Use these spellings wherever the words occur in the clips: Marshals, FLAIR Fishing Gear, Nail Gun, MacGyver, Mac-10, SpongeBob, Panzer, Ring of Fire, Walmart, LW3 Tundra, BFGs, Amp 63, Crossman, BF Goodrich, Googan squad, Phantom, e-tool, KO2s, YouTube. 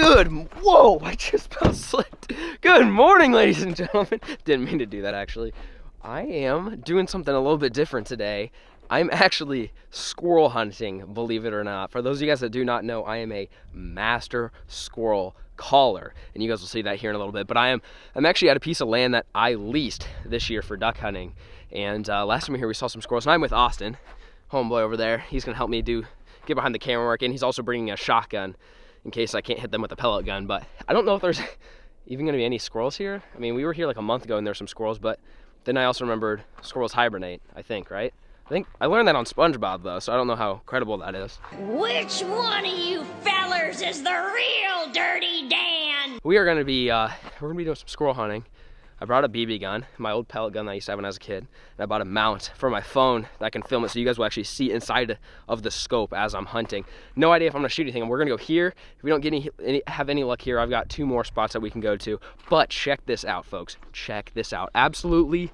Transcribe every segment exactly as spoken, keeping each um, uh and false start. Good, whoa, I just about slipped. Good morning, ladies and gentlemen. Didn't mean to do that, actually. I am doing something a little bit different today. I'm actually squirrel hunting, believe it or not. For those of you guys that do not know, I am a master squirrel caller, and you guys will see that here in a little bit. But I am, I'm actually at a piece of land that I leased this year for duck hunting. And uh, last time we were here, we saw some squirrels, and I'm with Austin, homeboy over there. He's gonna help me do, get behind the camera work, and he's also bringing a shotgun in case I can't hit them with a pellet gun. But I don't know if there's even gonna be any squirrels here. I mean, we were here like a month ago, and there were some squirrels, but then I also remembered squirrels hibernate, I think, right? I think I learned that on SpongeBob, though, so I don't know how credible that is. Which one of you fellers is the real Dirty Dan? We are gonna be, uh, we're gonna be doing some squirrel hunting. I brought a B B gun, my old pellet gun that I used to have when I was a kid, and I bought a mount for my phone that I can film it so you guys will actually see inside of the scope as I'm hunting. No idea if I'm gonna shoot anything. We're gonna go here. If we don't get any, any have any luck here, I've got two more spots that we can go to. But check this out, folks. Check this out. Absolutely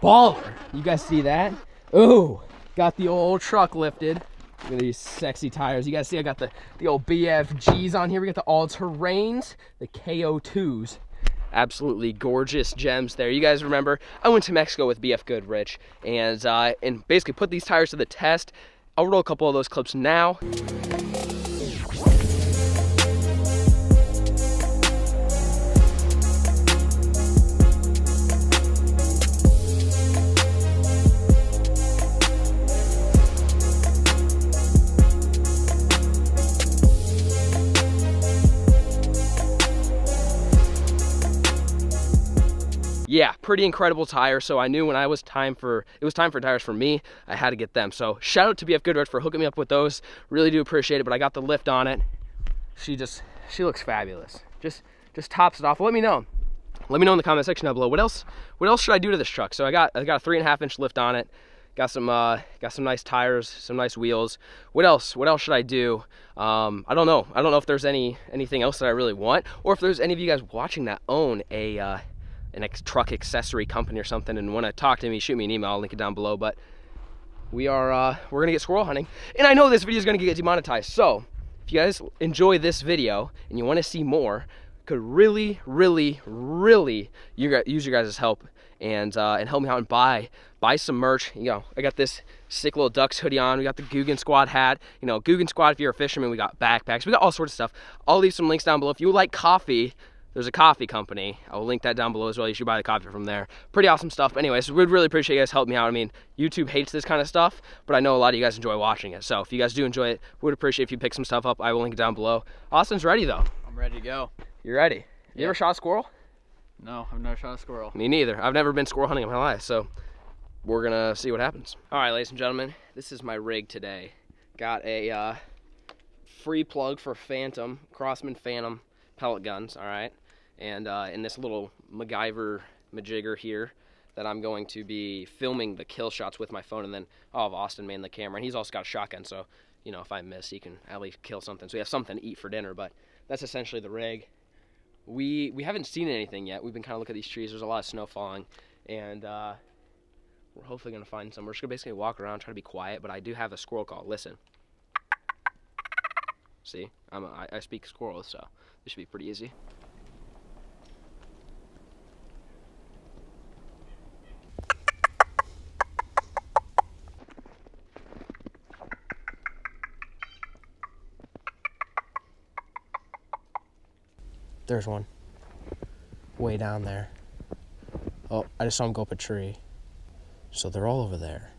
baller. You guys see that? Ooh, got the old truck lifted. Look at these sexy tires. You guys see I got the, the old B F Gs on here. We got the all-terrains, the K O twos. Absolutely gorgeous gems there. You guys remember, I went to Mexico with B F Goodrich and, uh, and basically put these tires to the test. I'll roll a couple of those clips now. Yeah, pretty incredible tire. So I knew when I was time for, it was time for tires for me, I had to get them. So shout out to B F Goodrich for hooking me up with those. Really do appreciate it, but I got the lift on it. She just, she looks fabulous. Just, just tops it off. Let me know. Let me know in the comment section down below. What else, what else should I do to this truck? So I got, I got a three and a half inch lift on it. Got some, uh, got some nice tires, some nice wheels. What else? What else should I do? Um, I don't know. I don't know if there's any, anything else that I really want, or if there's any of you guys watching that own a, uh, an ex truck accessory company or something and want to talk to me, shoot me an email. I'll link it down below. But we are uh we're gonna get squirrel hunting, and I know this video is gonna get demonetized, so if you guys enjoy this video and you want to see more, could really really really you guys use your guys' help and uh and help me out and buy buy some merch. You know, I got this sick little Ducks hoodie on. We got the Googan Squad hat. You know, Googan Squad if you're a fisherman. We got backpacks, we got all sorts of stuff. I'll leave some links down below. If you like coffee, there's a coffee company. I will link that down below as well. You should buy the coffee from there. Pretty awesome stuff. But anyways, we'd really appreciate you guys helping me out. I mean, YouTube hates this kind of stuff, but I know a lot of you guys enjoy watching it. So if you guys do enjoy it, we would appreciate if you pick some stuff up. I will link it down below. Austin's ready though. I'm ready to go. You're ready? You yeah. ever shot a squirrel? No, I've never shot a squirrel. Me neither. I've never been squirrel hunting in my life, so we're gonna see what happens. All right, ladies and gentlemen, this is my rig today. Got a uh, free plug for Phantom, Crossman Phantom pellet guns, all right? And uh, in this little MacGyver majigger here that I'm going to be filming the kill shots with my phone, and then I'll have Austin man the camera, and he's also got a shotgun, so, you know, if I miss, he can at least kill something. So we have something to eat for dinner, but that's essentially the rig. We we haven't seen anything yet. We've been kind of looking at these trees. There's a lot of snow falling, and uh, we're hopefully going to find some. We're just going to basically walk around, try to be quiet, but I do have a squirrel call. Listen. See? I'm a, I speak squirrel, so this should be pretty easy. There's one way down there. Oh, I just saw him go up a tree. So they're all over there.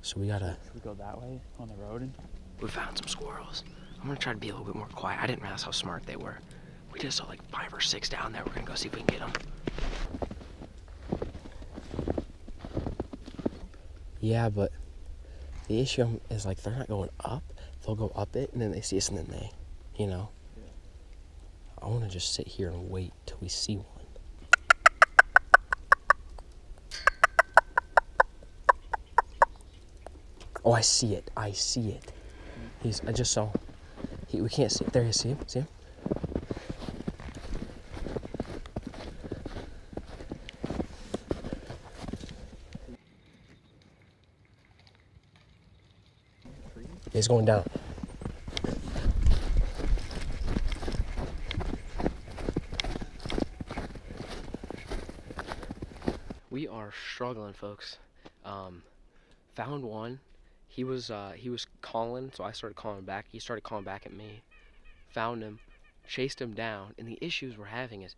So we gotta... Should we go that way on the road? And... We found some squirrels. I'm gonna try to be a little bit more quiet. I didn't realize how smart they were. We just saw like five or six down there. We're gonna go see if we can get them. Yeah, but the issue is like they're not going up. They'll go up it and then they see us and then they, you know. I want to just sit here and wait till we see one. Oh, I see it. I see it. He's, I just saw, he, we can't see, there you see him, see him? He's going down. are struggling, folks. Um, found one. He was uh, he was calling, so I started calling back. He started calling back at me. Found him, chased him down, and the issues we're having is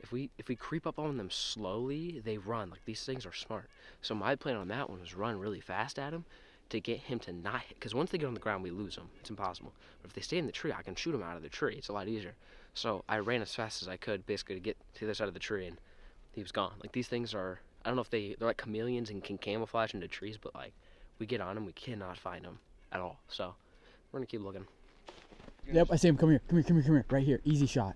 if we if we creep up on them slowly, they run. Like, these things are smart. So my plan on that one was run really fast at him to get him to not hit. Because once they get on the ground, we lose them. It's impossible. But if they stay in the tree, I can shoot them out of the tree. It's a lot easier. So I ran as fast as I could, basically, to get to the other side of the tree, and he was gone. Like, these things are, I don't know if they, they're like chameleons and can camouflage into trees, but, like, we get on them, we cannot find them at all. So we're going to keep looking. Yep, I see him. Come here. Come here, come here, come here. Right here. Easy shot.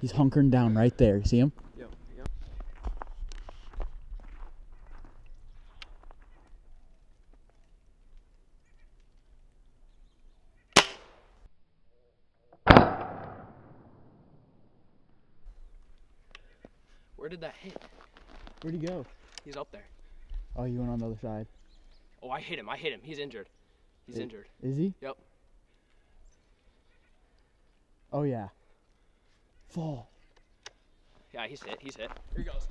He's hunkering down right there. You see him? Yep. Yep. Where did that hit? Where'd he go? He's up there. Oh, you went on the other side. Oh, I hit him. I hit him. He's injured. He's it, injured. Is he? Yep. Oh, yeah. Fall. Yeah, he's hit. He's hit. Here he goes.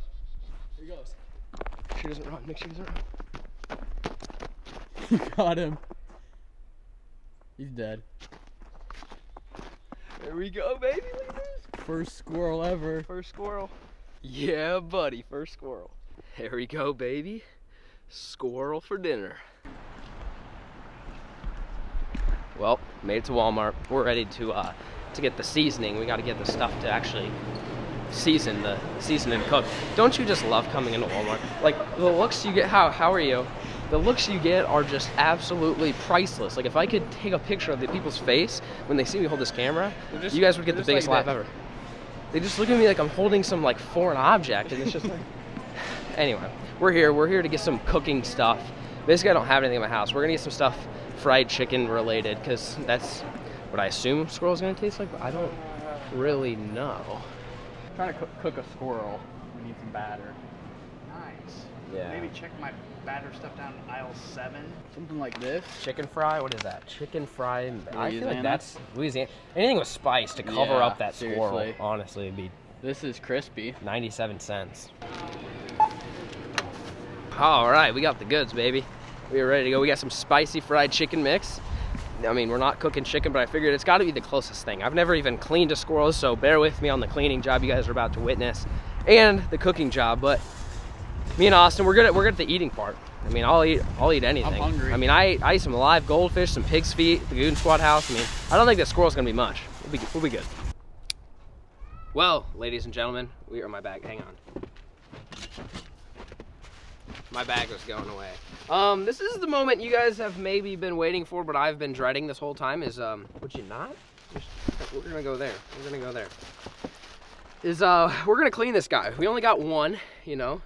Here he goes. Make sure he doesn't run. Make sure he doesn't run. Got him. He's dead. There we go, baby. Look at this. First squirrel ever. First squirrel. Yeah, buddy. First squirrel. There we go, baby. Squirrel for dinner. Well, made it to Walmart. We're ready to uh, to get the seasoning. We got to get the stuff to actually season the season and cook. Don't you just love coming into Walmart? Like, the looks you get. How how are you? The looks you get are just absolutely priceless. Like, if I could take a picture of the people's face when they see me hold this camera, just, you guys would get the biggest like laugh ever. They just look at me like I'm holding some like foreign object, and it's just like. Anyway, we're here. We're here to get some cooking stuff. Basically, I don't have anything in my house. We're gonna get some stuff fried chicken related, because that's what I assume squirrel's gonna taste like, but I don't really know. I'm trying to cook, cook a squirrel. We need some batter. Nice. Yeah. Maybe check my batter stuff down in aisle seven. Something like this. Chicken fry. What is that? Chicken fry. Louisiana. I feel like that's Louisiana. Anything with spice to cover yeah, up that squirrel. Seriously. Honestly, it'd be. This is crispy. ninety-seven cents. All right, we got the goods, baby. We are ready to go. We got some spicy fried chicken mix. I mean, we're not cooking chicken, but I figured it's got to be the closest thing. I've never even cleaned a squirrel, so bear with me on the cleaning job you guys are about to witness and the cooking job. But me and Austin, we're good at we're good at the eating part. I mean, I'll eat I'll eat anything. I'm hungry. I mean, I I ate some live goldfish, some pig's feet, the Googan squad house. I mean, I don't think that squirrel's gonna be much. We'll be we'll be good. Well, ladies and gentlemen, we are my bag. Hang on. My bag was going away. Um, this is the moment you guys have maybe been waiting for, but I've been dreading this whole time is, um, would you not? We're gonna go there, we're gonna go there. Is, uh, we're gonna clean this guy. We only got one, you know.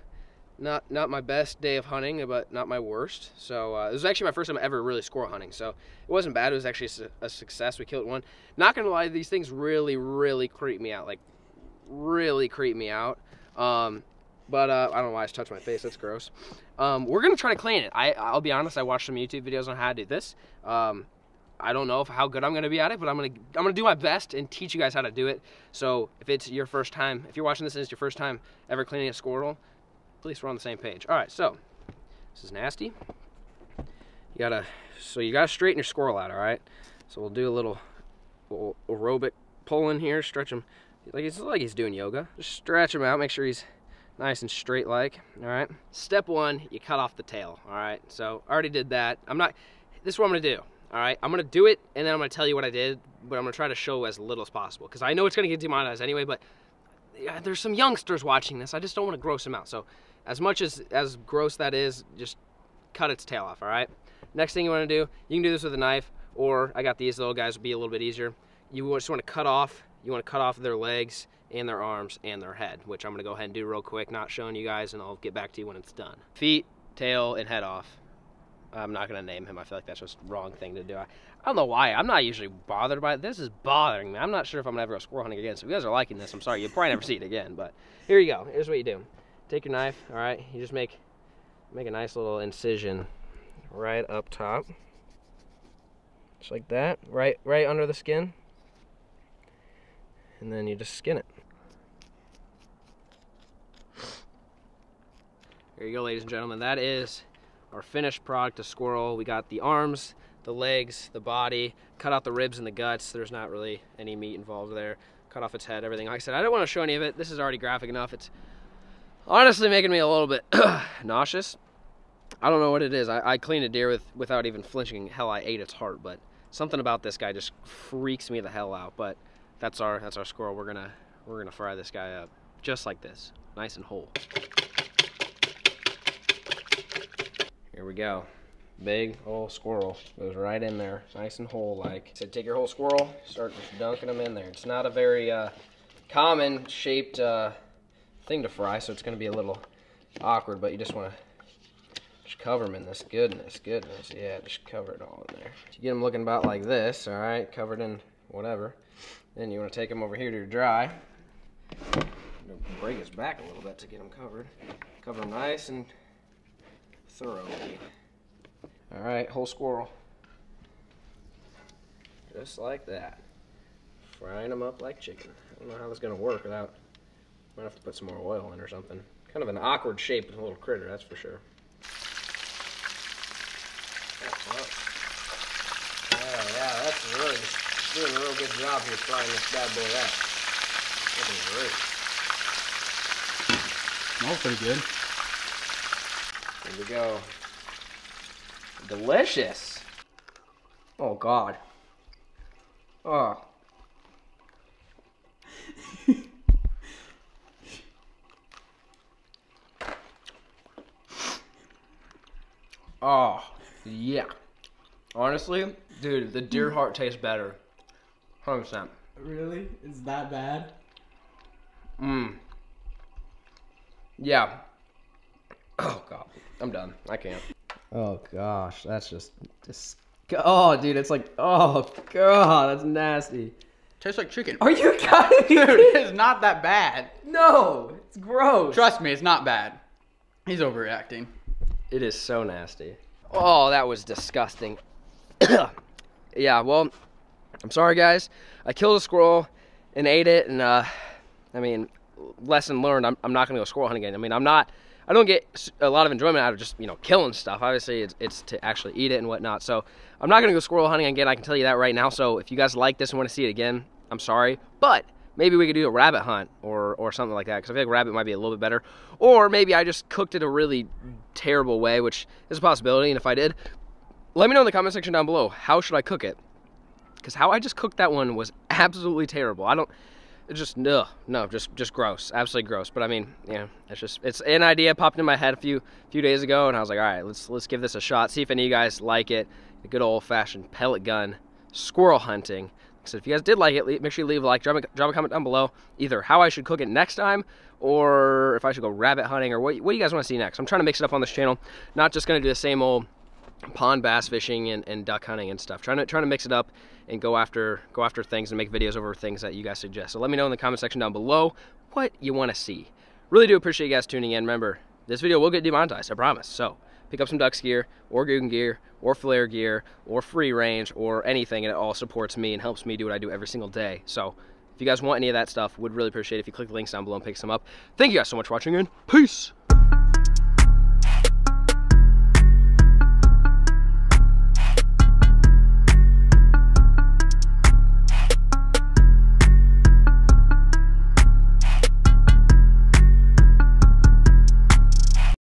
Not not my best day of hunting, but not my worst. So uh, it was actually my first time ever really squirrel hunting. So it wasn't bad, it was actually a success. We killed one. Not gonna lie, these things really, really creep me out. Like, really creep me out. Um, But uh, I don't know why I just touched my face. That's gross. Um, we're gonna try to clean it. I, I'll be honest. I watched some YouTube videos on how to do this. Um, I don't know if, how good I'm gonna be at it, but I'm gonna I'm gonna do my best and teach you guys how to do it. So if it's your first time, if you're watching this and it's your first time ever cleaning a squirrel, at least we're on the same page. All right. So this is nasty. You gotta so you gotta straighten your squirrel out. All right. So we'll do a little, little aerobic pull in here. Stretch him like it's like he's doing yoga. Just stretch him out. Make sure he's nice and straight like, all right? Step one, you cut off the tail, all right? So I already did that. I'm not, this is what I'm gonna do, all right? I'm gonna do it, and then I'm gonna tell you what I did, but I'm gonna try to show as little as possible, because I know it's gonna get demonetized anyway, but yeah, there's some youngsters watching this. I just don't wanna gross them out. So as much as, as gross that is, just cut its tail off, all right? Next thing you wanna do, you can do this with a knife, or I got these little guys, would be a little bit easier. You just wanna cut off, you wanna cut off their legs, and their arms and their head, which I'm gonna go ahead and do real quick, not showing you guys, and I'll get back to you when it's done. Feet, tail, and head off. I'm not gonna name him. I feel like that's just the wrong thing to do. I, I don't know why. I'm not usually bothered by it. This is bothering me. I'm not sure if I'm gonna ever go squirrel hunting again. So if you guys are liking this, I'm sorry. You'll probably never see it again, but here you go. Here's what you do. Take your knife, all right? You just make, make a nice little incision right up top. Just like that, right, right under the skin. And then you just skin it. There you go, ladies and gentlemen. That is our finished product of squirrel. We got the arms, the legs, the body, cut out the ribs and the guts. There's not really any meat involved there. Cut off its head, everything. Like I said, I don't want to show any of it. This is already graphic enough. It's honestly making me a little bit nauseous. I don't know what it is. I, I cleaned a deer with, without even flinching. Hell, I ate its heart, but something about this guy just freaks me the hell out. But that's our that's our squirrel. We're gonna we're gonna fry this guy up just like this, nice and whole. Here we go. Big old squirrel goes right in there, nice and whole like. So take your whole squirrel, start just dunking them in there. It's not a very uh, common shaped uh, thing to fry, so it's gonna be a little awkward, but you just wanna just cover them in this goodness, goodness. Yeah, just cover it all in there. You get them looking about like this, all right, covered in whatever. Then you wanna take them over here to dry. Break his back a little bit to get them covered. Cover them nice and thoroughly. All right, whole squirrel. Just like that. Frying them up like chicken. I don't know how this is gonna work without, might have to put some more oil in or something. Kind of an awkward shape with a little critter, that's for sure. That's up. Oh yeah, that's really, doing a real good job here frying this bad boy up. That's great. Smells pretty good. Here we go. Delicious. Oh God. Oh. Oh, yeah. Honestly, dude, the deer heart tastes better. one hundred percent. Really? It's that bad? Mmm. Yeah. Oh God. I'm done. I can't. Oh gosh, that's just disgusting. Oh dude, it's like, oh God, that's nasty. Tastes like chicken. Are you kidding me? Dude, it's not that bad. No, it's gross. Trust me, it's not bad. He's overreacting. It is so nasty. Oh, that was disgusting. Yeah, well, I'm sorry guys. I killed a squirrel and ate it, and uh, I mean, lesson learned, I'm, I'm not gonna go squirrel hunting again. I mean, I'm not, I don't get a lot of enjoyment out of just, you know, killing stuff. Obviously, it's, it's to actually eat it and whatnot. So I'm not going to go squirrel hunting again. I can tell you that right now. So if you guys like this and want to see it again, I'm sorry. But maybe we could do a rabbit hunt or, or something like that, because I feel like rabbit might be a little bit better. Or maybe I just cooked it a really terrible way, which is a possibility. And if I did, let me know in the comment section down below, how should I cook it? Because how I just cooked that one was absolutely terrible. I don't... It's just no, no, just just gross, absolutely gross. But I mean, yeah, it's just it's an idea popped in my head a few few days ago, and I was like, all right, let's let's give this a shot. See if any of you guys like it. The good old-fashioned pellet gun squirrel hunting. So if you guys did like it, make sure you leave a like, drop a, drop a comment down below, either how I should cook it next time, or if I should go rabbit hunting, or what what do you guys want to see next? I'm trying to mix it up on this channel. Not just gonna do the same old pond bass fishing and, and duck hunting and stuff. Trying to trying to mix it up and go after go after things and make videos over things that you guys suggest. So let me know in the comment section down below what you want to see. Really do appreciate you guys tuning in. Remember, this video will get demonetized, I promise. So pick up some Ducks gear or Googan gear or flare gear or free range or anything, and it all supports me and helps me do what I do every single day. So if you guys want any of that stuff, would really appreciate it if you click the links down below and pick some up. Thank you guys so much for watching, and peace!